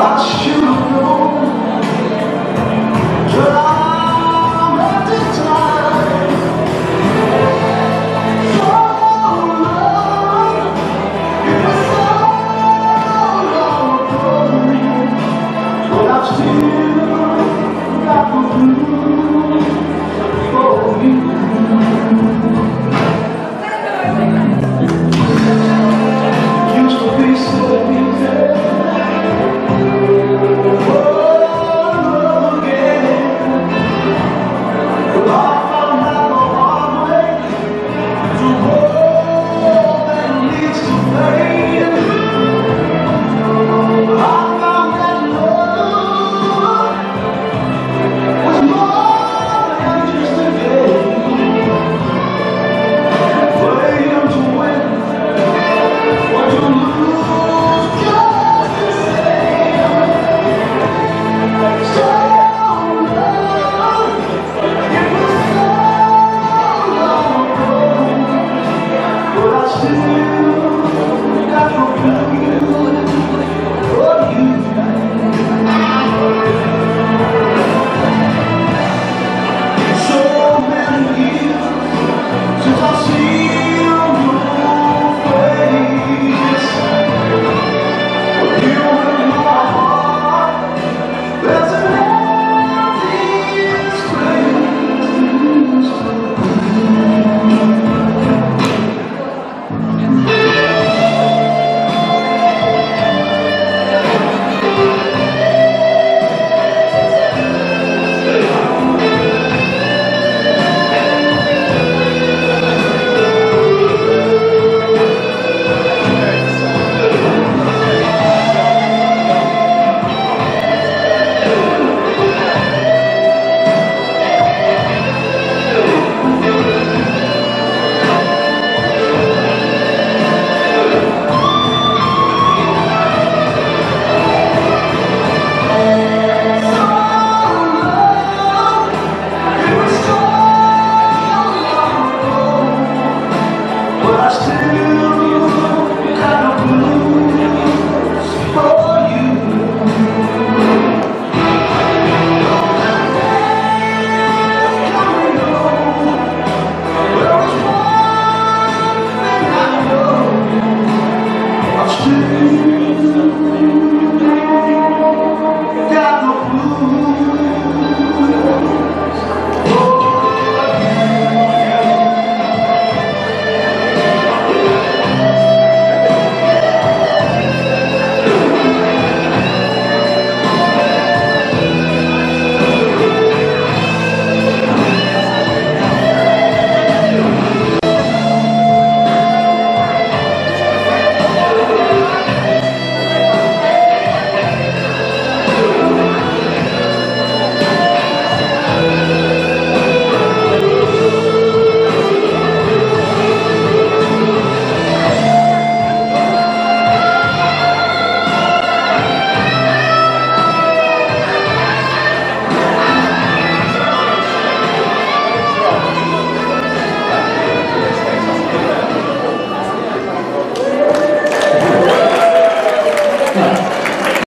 much.